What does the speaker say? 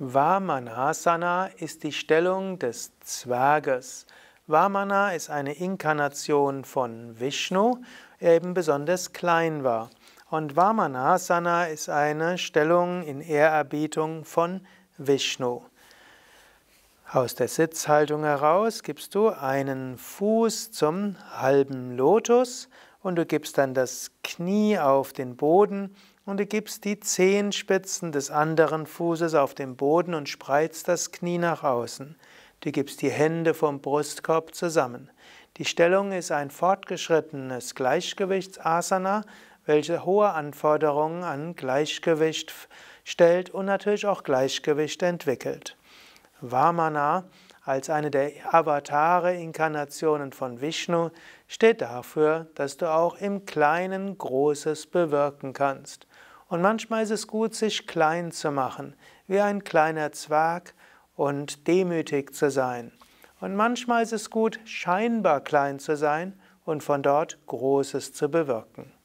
Vamanasana ist die Stellung des Zwerges. Vamana ist eine Inkarnation von Vishnu, der eben besonders klein war. Und Vamanasana ist eine Stellung in Ehrerbietung von Vishnu. Aus der Sitzhaltung heraus gibst du einen Fuß zum halben Lotus und du gibst dann das Knie auf den Boden und du gibst die Zehenspitzen des anderen Fußes auf den Boden und spreizt das Knie nach außen. Du gibst die Hände vom Brustkorb zusammen. Die Stellung ist ein fortgeschrittenes Gleichgewichtsasana, welche hohe Anforderungen an Gleichgewicht stellt und natürlich auch Gleichgewicht entwickelt. Vamana als eine der Avatare-Inkarnationen von Vishnu steht dafür, dass du auch im Kleinen Großes bewirken kannst. Und manchmal ist es gut, sich klein zu machen, wie ein kleiner Zwerg, und demütig zu sein. Und manchmal ist es gut, scheinbar klein zu sein und von dort Großes zu bewirken.